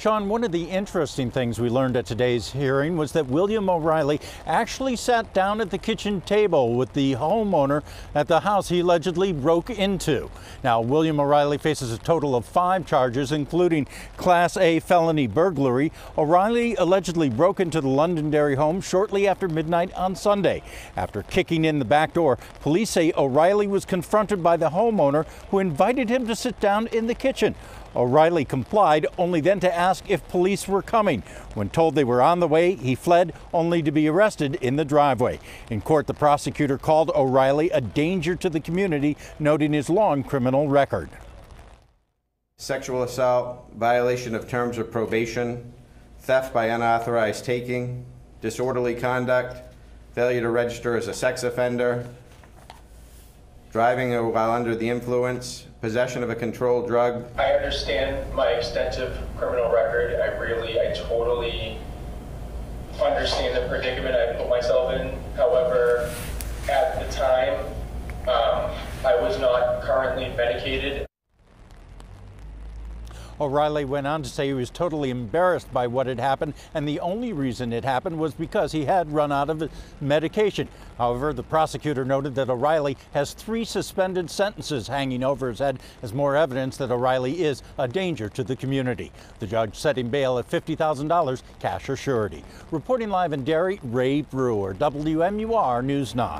Sean, one of the interesting things we learned at today's hearing was that William O'Reilly actually sat down at the kitchen table with the homeowner at the house he allegedly broke into. Now, William O'Reilly faces a total of 5 charges, including Class A felony burglary. O'Reilly allegedly broke into the Londonderry home shortly after midnight on Sunday. After kicking in the back door, police say O'Reilly was confronted by the homeowner, who invited him to sit down in the kitchen. O'Reilly complied, only then to ask if police were coming. When told they were on the way, he fled, only to be arrested in the driveway. In court, the prosecutor called O'Reilly a danger to the community, noting his long criminal record. Sexual assault, violation of terms of probation, theft by unauthorized taking, disorderly conduct, failure to register as a sex offender, driving while under the influence, possession of a controlled drug. I understand my extensive criminal record. I totally understand the predicament I put myself in. However, at the time, I was not currently medicated. O'Reilly went on to say he was totally embarrassed by what had happened, and the only reason it happened was because he had run out of medication. However, the prosecutor noted that O'Reilly has 3 suspended sentences hanging over his head as more evidence that O'Reilly is a danger to the community. The judge set him bail at $50,000 cash or surety. Reporting live in Derry, Ray Brewer, WMUR News 9.